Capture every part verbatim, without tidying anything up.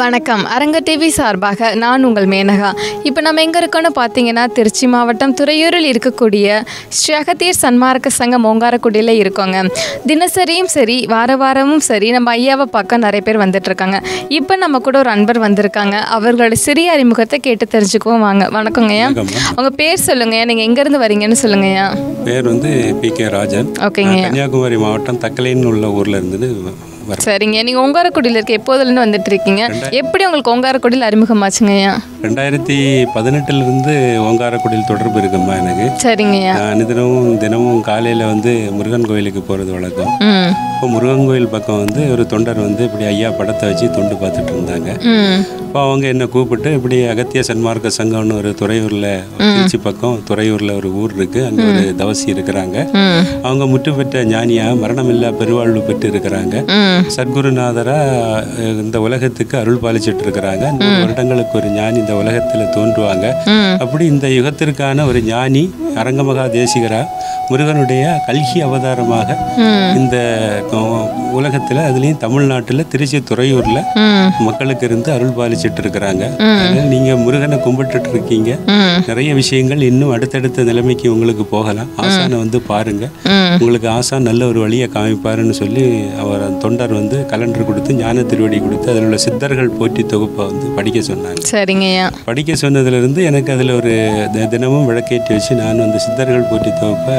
வணக்கம் அரங்க டிவி சார்பாக நான் உங்கள் மேனகா. இப்போ நம்ம எங்க இருக்கோம்னு பாத்தீங்கன்னா திருச்சி மாவட்டம் துரையூரில் இருக்கக்கூடிய ஸ்ரீ அகத்தீர் சன்மார்க்க சங்க மோங்காரக்குடியில இருக்கோங்க. தினசரியும் சரி வார வாரமும் சரி நம்ம ஐயாவை பார்க்க நிறைய பேர் வந்துட்டு இருக்காங்க. இப்போ நம்ம கூட ஒரு அன்பர் வந்திருக்காங்க. அவர்களோட சிறிய அறிமுகத்தை கேட்டு தெரிஞ்சுக்குவோம் வாங்க. வணக்கங்கய்யா, உங்க பேர் சொல்லுங்கய்யா, நீங்க எங்க இருந்து வரீங்கன்னு சொல்லுங்கய்யா. பேர் வந்து பி கே ராஜன். ஓகேங்க, கன்னியாகுமரி மாவட்டம் தக்கலைன்னு உள்ள ஊர்ல இருந்து. சரிங்க, நீங்கள் மோங்காரக்குடியில் இருக்க எப்போதுலேருந்து வந்துட்டு இருக்கீங்க? எப்படி உங்களுக்கு மோங்காரக்குடியில் அறிமுகமாச்சுங்கய்யா? ரெண்டாயிரத்தி பதினெட்டுலேருந்து மோங்காரக்குடியில் தொடர்பு இருக்குமா எனக்கு. சரிங்கய்யா, தினமும் தினமும் காலையில் வந்து முருகன் கோயிலுக்கு போகிறது வழக்கம். இப்போ முருகன் கோயில் பக்கம் வந்து ஒரு தொண்டர் வந்து இப்படி ஐயா படத்தை வச்சு தொண்டு பார்த்துட்டு இருந்தாங்க. இப்போ அவங்க என்னை கூப்பிட்டு இப்படி அகத்திய சன்மார்க்க சங்கம்னு ஒரு துறையூரில் திருச்சி பக்கம் துறையூரில் ஒரு ஊர் இருக்குது, அங்கே ஒரு தவசி இருக்கிறாங்க. அவங்க முற்று பெற்ற ஞானியாக மரணம் இல்லா பெருவாழ்வு பெற்று இருக்கிறாங்க. சத்குருநாதரா இந்த உலகத்துக்கு அருள் பாலிச்சுட்டு இருக்கிறாங்க. நூறு வருடங்களுக்கு ஒரு ஞானி இந்த உலகத்துல தோன்றுவாங்க. அப்படி இந்த யுகத்திற்கான ஒரு ஞானி அரங்கமகா தேசிகரா முருகனுடைய கல்கி அவதாரமாக இந்த உலகத்துல, அதுலயும் தமிழ்நாட்டுல திருச்சி துறையூர்ல மக்களுக்கு இருந்து அருள் பாலிச்சுட்டு இருக்கிறாங்க. நீங்க முருகனை கும்பிட்டு இருக்கீங்க, நிறைய விஷயங்கள் இன்னும் அடுத்தடுத்த நிலைமைக்கு உங்களுக்கு போகலாம். ஆசானை வந்து பாருங்க, உங்களுக்கு ஆசான் நல்ல ஒரு வழியை காமிப்பாருன்னு சொல்லி அவர் தொண்டர் வந்து கலண்டர் கொடுத்து ஞான திருவடி கொடுத்து அதில் உள்ள சித்தர்கள் போற்றி தொகுப்பை வந்து படிக்க சொன்னாங்க. சரிங்கய்யா, படிக்க சொன்னதுலேருந்து எனக்கு அதில் ஒரு தினமும் விளக்கேற்றி வச்சு நான் வந்து சித்தர்கள் போற்றி தொகுப்பை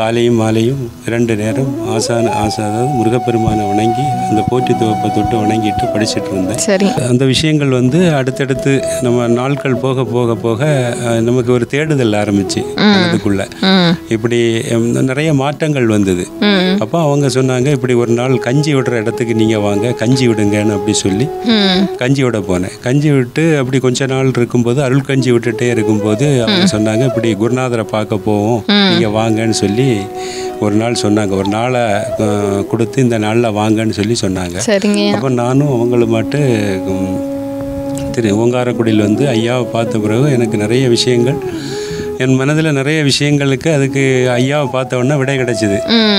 காலையும் மாலையும் இரண்டு நேரம் ஆசான ஆசா அதாவது முருகப்பெருமானை வணங்கி அந்த போற்றி தொகுப்பை தொட்டு வணங்கிட்டு படிச்சுட்டு இருந்தேன். சரி, அந்த விஷயங்கள் வந்து அடுத்தடுத்து நம்ம நாட்கள் போக போக போக நமக்கு ஒரு தேடுதல் ஆரம்பிச்சு அதுக்குள்ள இப்படி நிறைய மாற்றங்கள் வந்தது. அப்போ அவங்க சொன்னாங்க, இப்படி ஒரு நாள் கஞ்சி விடுற இடத்துக்கு நீங்கள் வாங்க, கஞ்சி விடுங்கன்னு அப்படி சொல்லி கஞ்சி விட போனேன். கஞ்சி விட்டு அப்படி கொஞ்ச நாள் இருக்கும்போது அருள் கஞ்சி விட்டுட்டே இருக்கும்போது அவங்க சொன்னாங்க, இப்படி குருநாதரை பார்க்க போவோம் நீங்கள் வாங்கன்னு சொல்லி ஒரு நாள் சொன்னாங்க. ஒரு நாளை கொடுத்து இந்த நாளில் வாங்கன்னு சொல்லி சொன்னாங்க. அப்போ நானும் அவங்களும் மட்டும் திரு ஓங்காரக்குடியில் வந்து ஐயாவை பார்த்த பிறகு எனக்கு நிறைய விஷயங்கள் என் மனதில் நிறைய விஷயங்களுக்கு அதுக்கு ஐயாவை பார்த்தோன்னா விடை கிடைச்சிது.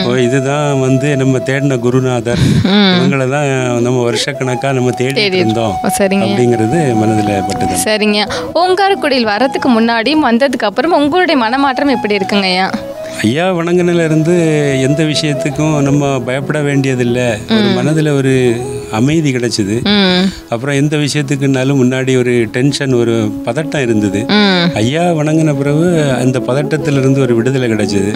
ஓ, இதுதான் வந்து நம்ம தேடின குருநாதர், இவங்களை தான் நம்ம வருஷக்கணக்காக நம்ம தேடி இருந்தோம் அப்படிங்கிறது மனதில் பட்டது. சரிங்க, ஓங்காரக்குடியில் வரத்துக்கு முன்னாடியும் வந்ததுக்கு அப்புறம் உங்களுடைய மனமாற்றம் எப்படி இருக்குங்கய்யா? ஐயா வணங்கினிலிருந்து எந்த விஷயத்துக்கும் நம்ம பயப்பட வேண்டியதில்லை, ஒரு மனதில் ஒரு அமைதி கிடைச்சிது. அப்புறம் எந்த விஷயத்துக்குனாலும் முன்னாடி ஒரு டென்ஷன் ஒரு பதட்டம் இருந்தது. ஐயா வணங்கின பிறகு அந்த பதட்டத்திலிருந்து ஒரு விடுதலை கிடைச்சிது.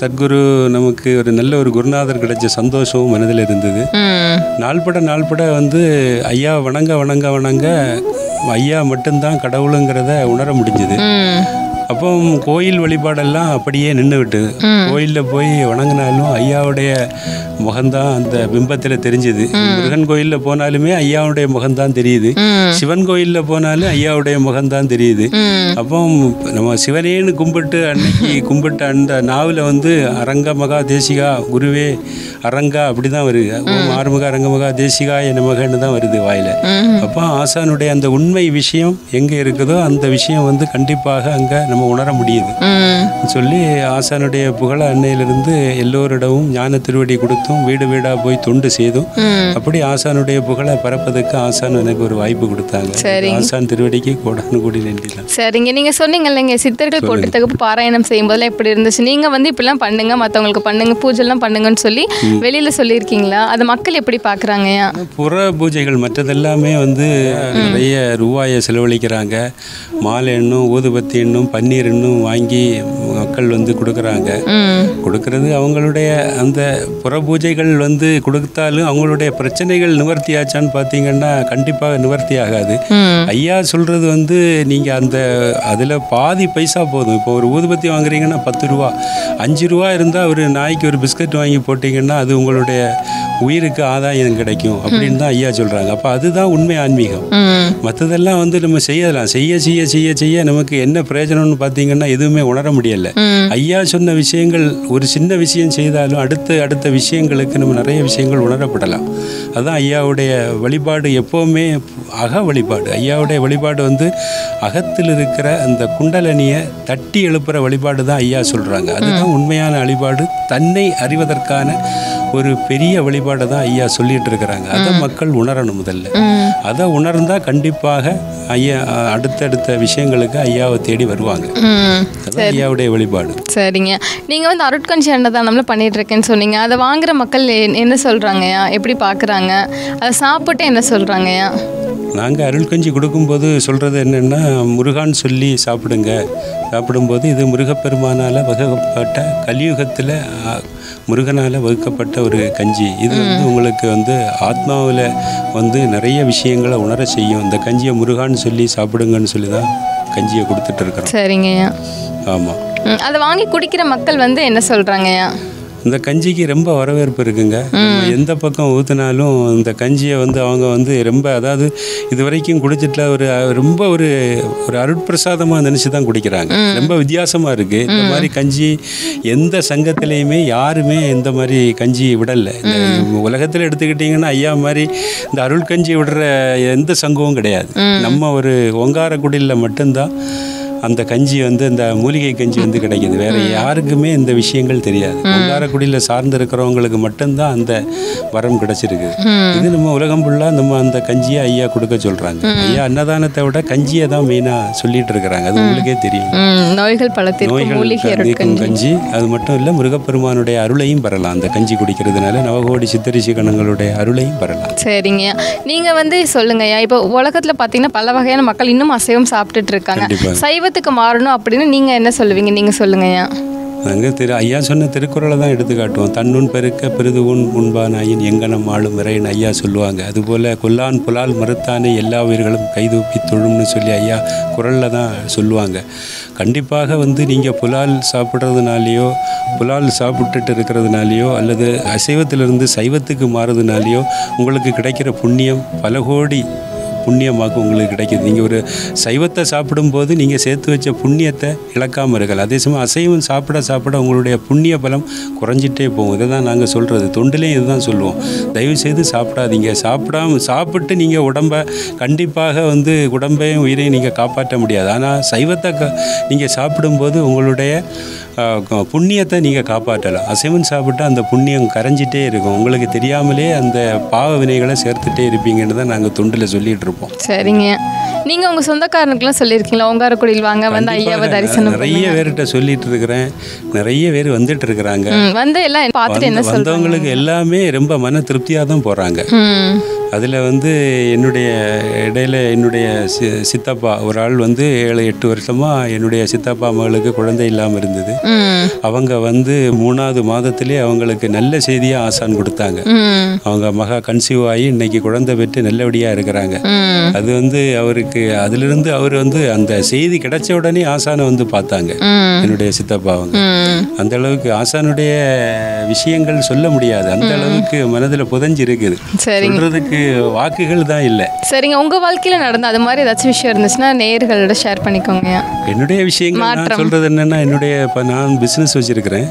சத்குரு நமக்கு ஒரு நல்ல ஒரு குருநாதர் கிடைச்ச சந்தோஷமும் மனதில் இருந்தது. நாள்பட நாள்பட வந்து ஐயா வணங்க வணங்க வணங்க ஐயா மட்டும்தான் கடவுளுங்கிறத உணர முடிஞ்சது. அப்போ கோயில் வழிபாடெல்லாம் அப்படியே நின்று விட்டது. கோயிலில் போய் வணங்கினாலும் ஐயாவுடைய முகம்தான் அந்த பிம்பத்தில் தெரிஞ்சது. முருகன் கோயிலில் போனாலுமே ஐயாவுடைய முகம்தான் தெரியுது, சிவன் கோயிலில் போனாலும் ஐயாவுடைய முகம்தான் தெரியுது. அப்போ நம்ம சிவனேன்னு கும்பிட்டு அன்னைக்கு கும்பிட்டு அந்த நாவில் வந்து அரங்கமகா தேசிகா குருவே அரங்கா அப்படி தான் வருது. ஆறுமுக அரங்கமகா தேசிகா என் மகன்னு தான் வருது வாயில். அப்போ ஆசானுடைய அந்த உண்மை விஷயம் எங்கே இருக்குதோ அந்த விஷயம் வந்து கண்டிப்பாக அங்கே நம்ம உணர முடியுது சொல்லி ஆசானுடைய புகழ அன்னையிலிருந்து எல்லோரிடமும் ஞான திருவடி கொடுத்தும் வீடு வீடா போய் தொண்டு செய்தும் அப்படி ஆசானுடைய புகழை பரப்பதுக்கு ஆசான் எனக்கு ஒரு வாய்ப்பு கொடுத்தாங்க. ஆசான் திருவடிக்கு கோடானு கோடி நன்றி. சரிங்க, நீங்க சொன்னீங்க இல்லைங்க சித்தர்கள் போட்டு தகுப்பு பாராயணம் செய்யும்போதெல்லாம் எப்படி இருந்துச்சு, நீங்க வந்து இப்பெல்லாம் பண்ணுங்க மற்றவங்களுக்கு பண்ணுங்க பூஜைலாம் பண்ணுங்கன்னு சொல்லி வெளியில சொல்லியிருக்கீங்களா? அது மக்கள் எப்படி பாக்குறாங்க? புற பூஜைகள் மற்றதெல்லாமே வந்து நிறைய ரூபாயை செலவழிக்கிறாங்க. மாலை எண்ணும் ஊதுபத்தி எண்ணும் பன்னீர் இன்னும் வாங்கி மக்கள் வந்து கொடுக்குறாங்க. கொடுக்கறது அவங்களுடைய அந்த புற பூஜைகள் வந்து கொடுத்தாலும் அவங்களுடைய பிரச்சனைகள் நிவர்த்தி ஆச்சான்னு பார்த்தீங்கன்னா கண்டிப்பாக நிவர்த்தி ஆகாது. ஐயா சொல்கிறது வந்து நீங்கள் அந்த அதில் பாதி பைசா போதும். இப்போ ஒரு ஊதுபத்தி வாங்குறீங்கன்னா பத்து ரூபா அஞ்சு ரூபா இருந்தால் ஒரு நாய்க்கு ஒரு பிஸ்கட் வாங்கி போட்டிங்கன்னா அது உங்களுடைய உயிருக்கு ஆதாயம் கிடைக்கும் அப்படின்னு தான் ஐயா சொல்கிறாங்க. அப்போ அதுதான் உண்மை ஆன்மீகம். மற்றதெல்லாம் வந்து நம்ம செய்யலாம், செய்ய செய்ய செய்ய செய்ய நமக்கு என்ன பிரயோஜனம்னு பார்த்தீங்கன்னா எதுவுமே உணர முடியலை. ஐயா சொன்ன விஷயங்கள் ஒரு சின்ன விஷயம் செய்தாலும் அடுத்த அடுத்த விஷயங்களுக்கு நம்ம நிறைய விஷயங்கள் உணரப்படலாம். அதுதான் ஐயாவுடைய வழிபாடு எப்போவுமே அக வழிபாடு. ஐயாவுடைய வழிபாடு வந்து அகத்தில் இருக்கிற அந்த குண்டலனியை தட்டி எழுப்புகிற வழிபாடு தான் ஐயா சொல்கிறாங்க. அதுதான் உண்மையான வழிபாடு, தன்னை அறிவதற்கான ஒரு பெரிய வழிபாடு தான் ஐயா சொல்லிட்டு இருக்காங்க. அத மக்கள் உணரணும் முதல்ல. அத உணர்ந்தா கண்டிப்பாக ஐயா அடுத்தடுத்த விஷயங்களுக்கு ஐயாவை தேடி வருவாங்க. அதான் ஐயாவுடைய வழிபாடு. சரிங்க. நீங்க வந்து அருட்கண் சேவை தான் நம்ம பண்ணிட்டு இருக்கேன்னு சொன்னீங்க. அத வாங்குற மக்கள் என்ன சொல்றாங்கயா? எப்படி பார்க்கறாங்க? அத சாப்பிட்டு என்ன சொல்றாங்கயா? நாங்க அருள் கஞ்சி கொடுக்கும்போது சொல்றது என்னன்னா முருகான் சொல்லி சாப்பிடுங்க. சாப்பிடும்போது இது முருகப்பெருமானால வகுக்கப்பட்ட கலியுகத்தில் முருகனால் வகுக்கப்பட்ட ஒரு கஞ்சி. இது வந்து உங்களுக்கு வந்து ஆத்மாவில் வந்து நிறைய விஷயங்களை உணர செய்யும். இந்த கஞ்சியை முருகான்னு சொல்லி சாப்பிடுங்கன்னு சொல்லி தான் கஞ்சியை கொடுத்துட்டு இருக்கிறோம். சரிங்கய்யா. ஆமாம். அதை வாங்கி குடிக்கிற மக்கள் வந்து என்ன சொல்கிறாங்கய்யா? இந்த கஞ்சிக்கு ரொம்ப வரவேற்பு இருக்குங்க. எந்த பக்கம் ஊற்றினாலும் இந்த கஞ்சியை வந்து அவங்க வந்து ரொம்ப அதாவது இது வரைக்கும் குடிச்சிட்டுல ஒரு ரொம்ப ஒரு ஒரு அருட்பிரசாதமாக நினச்சி தான் குடிக்கிறாங்க. ரொம்ப வித்தியாசமாக இருக்குது. இந்த மாதிரி கஞ்சி எந்த சங்கத்திலையுமே யாருமே இந்த மாதிரி கஞ்சி விடலை. இந்த உலகத்தில் எடுத்துக்கிட்டிங்கன்னா ஐயா மாதிரி இந்த அருள் கஞ்சி விடுற எந்த சங்கமும் கிடையாது. நம்ம ஒரு ஓங்காரக்குடிலில் மட்டும்தான் அந்த கஞ்சி வந்து இந்த மூலிகை கஞ்சி வந்து கிடைக்கிது. வேற யாருக்குமே இந்த விஷயங்கள் தெரியாது. மொங்காரக்குடியில் சார்ந்து இருக்கிறவங்களுக்கு மட்டும்தான் அந்த வரம் கிடைச்சிருக்கு. இது நம்ம உலகம் ஃபுல்லாக நம்ம அந்த கஞ்சியை ஐயா கொடுக்க சொல்கிறாங்க. ஐயா அன்னதானத்தை விட கஞ்சியை தான் மெயினாக சொல்லிட்டு இருக்கிறாங்க. அது உங்களுக்கே தெரியும். நோய்கள் பலத்திற்கும் கஞ்சி. அது மட்டும் இல்லை, முருகப்பெருமானுடைய அருளையும் பெறலாம் அந்த கஞ்சி குடிக்கிறதுனால. நவகோடி சித்தரிசி கணங்களுடைய அருளையும் பெறலாம். சரிங்க. நீங்கள் வந்து சொல்லுங்கய்யா, இப்போ உலகத்தில் பார்த்தீங்கன்னா பல வகையான மக்கள் இன்னும் அசைவம் சாப்பிட்டுட்டு இருக்காங்க. சைவ மாறணும் அப்படின்னு நீங்க என்ன சொல்லுவீங்க? நீங்க சொல்லுங்கய்யா. நாங்கள் திரு ஐயா சொன்ன திருக்குறளை தான் எடுத்து காட்டுவோம். தன்னுன் பெருக்க பிரிதுவுன் முன்பானாயின் எங்கனம் ஆளும் இறைன்னு ஐயா சொல்லுவாங்க. அதுபோல் கொல்லான் புலால் மறுத்தானே எல்லா உயிர்களும் கைதூப்பி தொழும்னு சொல்லி ஐயா குரலில் தான் சொல்லுவாங்க. கண்டிப்பாக வந்து நீங்கள் புலால் சாப்பிட்றதுனாலேயோ புலால் சாப்பிட்டுட்டு இருக்கிறதுனாலேயோ அல்லது அசைவத்திலிருந்து சைவத்துக்கு மாறுறதுனாலேயோ உங்களுக்கு கிடைக்கிற புண்ணியம் பல கோடி புண்ணியமாக உங்களுக்கு கிடைக்கிது. நீங்கள் ஒரு சைவத்தை சாப்பிடும்போது நீங்கள் சேர்த்து வச்ச புண்ணியத்தை இழக்காமல் இருக்கலாம். அதே சமயம் அசைவம் சாப்பிட சாப்பிட உங்களுடைய புண்ணிய பலம் குறைஞ்சிட்டே போகும். இதை தான் நாங்கள் சொல்கிறது. தொண்டிலையும் இதுதான் சொல்லுவோம். தயவுசெய்து சாப்பிடாதீங்க. சாப்பிடாம சாப்பிட்டு நீங்கள் உடம்பை கண்டிப்பாக வந்து உடம்பையும் உயிரையும் நீங்கள் காப்பாற்ற முடியாது. ஆனால் சைவத்தை க நீங்கள் சாப்பிடும்போது உங்களுடைய புண்ணியத்தை நீங்கள் காப்பாற்றலாம். அசைவம் சாப்பிட்டா அந்த புண்ணியம் கரைஞ்சிட்டே இருக்கும். உங்களுக்கு தெரியாமலே அந்த பாவ வினைகளை சேர்த்துட்டே இருப்பீங்கன்னு தான் நாங்கள் தொண்டில் சொல்லிட்டு இருக்கோம். சரிங்க. நீங்க உங்க சொந்தக்காரனுக்குலாம் சொல்லியிருக்கீங்களா ஓங்காரக்குடியில் வாங்க வந்து ஐயாவை தரிசனம்? நிறைய பேர்கிட்ட சொல்லிட்டு இருக்கிறேன். நிறைய பேர் வந்துட்டு இருக்கிறாங்க. வந்து எல்லாம் பார்த்துட்டு என்ன சொல்றாங்க? வந்தவங்களுக்கு எல்லாமே ரொம்ப மன திருப்தியாக தான் போறாங்க. அதில் வந்து என்னுடைய இடையில் என்னுடைய சி சித்தப்பா ஒரு ஆள் வந்து ஏழு எட்டு வருஷமாக என்னுடைய சித்தப்பா மகளுக்கு குழந்தை இல்லாமல் இருந்தது. அவங்க வந்து மூணாவது மாதத்துலேயே அவங்களுக்கு நல்ல செய்தியாக ஆசான் கொடுத்தாங்க. அவங்க மகா கன்சீவ் ஆகி இன்னைக்கு குழந்தை பெற்று நல்லபடியாக இருக்கிறாங்க. அது வந்து அவருக்கு அதிலிருந்து அவர் வந்து அந்த செய்தி கிடைச்ச உடனே ஆசானை வந்து பார்த்தாங்க என்னுடைய சித்தப்பா. அவங்க அந்த அளவுக்கு ஆசானுடைய விஷயங்கள் சொல்ல முடியாது. அந்த அளவுக்கு மனதில் புதஞ்சிருக்குது. சொல்கிறதுக்கு வாக்குகள் தான் இல்லை. சரிங்க. உங்க வாழ்க்கையில நடந்த அது மாதிரி ஏதாச்சும் விஷயம் இருந்துச்சுன்னா நேயர்களோட ஷேர் பண்ணிக்கோங்க. என்னுடைய விஷயங்கள் நான் சொல்றது என்னன்னா என்னுடைய இப்போ நான் பிஸ்னஸ் வச்சிருக்கிறேன்.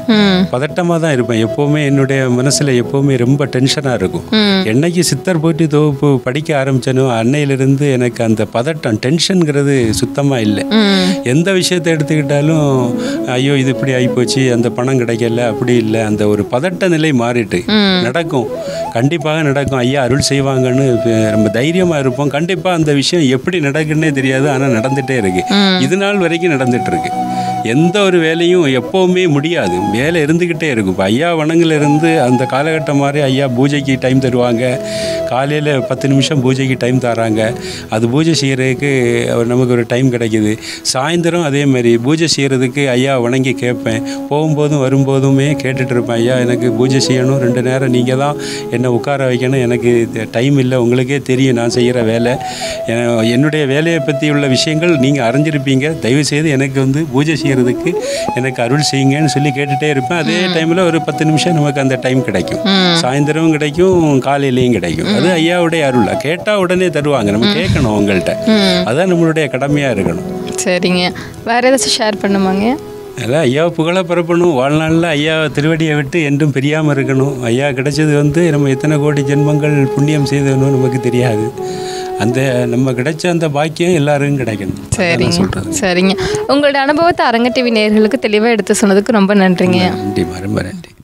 பதட்டமாக தான் இருப்பேன் எப்போவுமே. என்னுடைய மனசில் எப்போவுமே ரொம்ப டென்ஷனாக இருக்கும். என்னைக்கு சித்தர் போட்டி தொகுப்பு படிக்க ஆரம்பிச்சேனோ அன்னையிலிருந்து எனக்கு அந்த பதட்டம் டென்ஷனுங்கிறது சுத்தமாக இல்லை. எந்த விஷயத்தை எடுத்துக்கிட்டாலும் ஐயோ இது இப்படி ஆகிப்போச்சு, அந்த பணம் கிடைக்கல, அப்படி இல்லை, அந்த ஒரு பதட்ட நிலை மாறிட்டு நடக்கும். கண்டிப்பாக நடக்கும். ஐயா அருள் செய்வாங்க. ரொம்ப தைரியமா இருப்போம். கண்டிப்பா அந்த விஷயம் எப்படி நடக்குன்னே தெரியாது. ஆனா நடந்துட்டே இருக்கு. இது நாள் வரைக்கும் நடந்துட்டு இருக்கு. எந்த ஒரு வேலையும் எப்போவுமே முடியாது. வேலை இருந்துக்கிட்டே இருக்கும். இப்போ ஐயா வணங்கிலிருந்து அந்த காலகட்டம் மாதிரி ஐயா பூஜைக்கு டைம் தருவாங்க. காலையில் பத்து நிமிஷம் பூஜைக்கு டைம் தராங்க. அது பூஜை செய்கிறதுக்கு நமக்கு ஒரு டைம் கிடைக்கிது. சாயந்தரம் அதே மாதிரி பூஜை செய்கிறதுக்கு ஐயா வணங்கி கேட்பேன். போகும்போதும் வரும்போதுமே கேட்டுட்டு இருப்பேன். ஐயா எனக்கு பூஜை செய்யணும், ரெண்டு நேரம் நீங்கள் தான் என்னை உட்கார வைக்கணும், எனக்கு டைம் இல்லை. உங்களுக்கே தெரியும் நான் செய்கிற வேலை. என்னுடைய வேலையை பற்றி உள்ள விஷயங்கள் நீங்கள் அறிஞ்சிருப்பீங்க. தயவுசெய்து எனக்கு வந்து பூஜை செய்ய எனக்கு அருள் செய்யுங்கன்னு சொல்லி கேட்டுட்டே இருப்பேன். அதே டைம்ல ஒரு பத்து நிமிஷம் நமக்கு அந்த டைம் கிடைக்கும். சாயந்தரம் கிடைக்கும், காலையிலையும் கிடைக்கும். அது ஐயாவுடைய அருள். கேட்டா உடனே தருவாங்க. நம்ம கேட்கணும் அவங்கள்ட்ட. அதான் நம்மளுடைய கடமையா இருக்கணும். சரிங்க. வேற ஏதாச்சும் ஷேர் பண்ணுவாங்க? அதான் ஐயாவை புகழ பரப்பணும். வாழ்நாளில் ஐயா திருவடியை விட்டு என்றும் பிரியாமல் இருக்கணும். ஐயா கிடைச்சது வந்து நம்ம எத்தனை கோடி ஜென்மங்கள் புண்ணியம் செய்தோன்னு நமக்கு தெரியாது. அந்த நம்ம கிடைச்ச அந்த பாக்கியம் எல்லாருக்கும் கிடைக்கணும். சரிங்க சொல்கிறேன். சரிங்க. உங்களோட அனுபவத்தை அரங்க டிவி நேயர்களுக்கு தெளிவாக எடுத்து சொன்னதுக்கு ரொம்ப நன்றிங்க. நன்றி. மறுபடி நன்றி.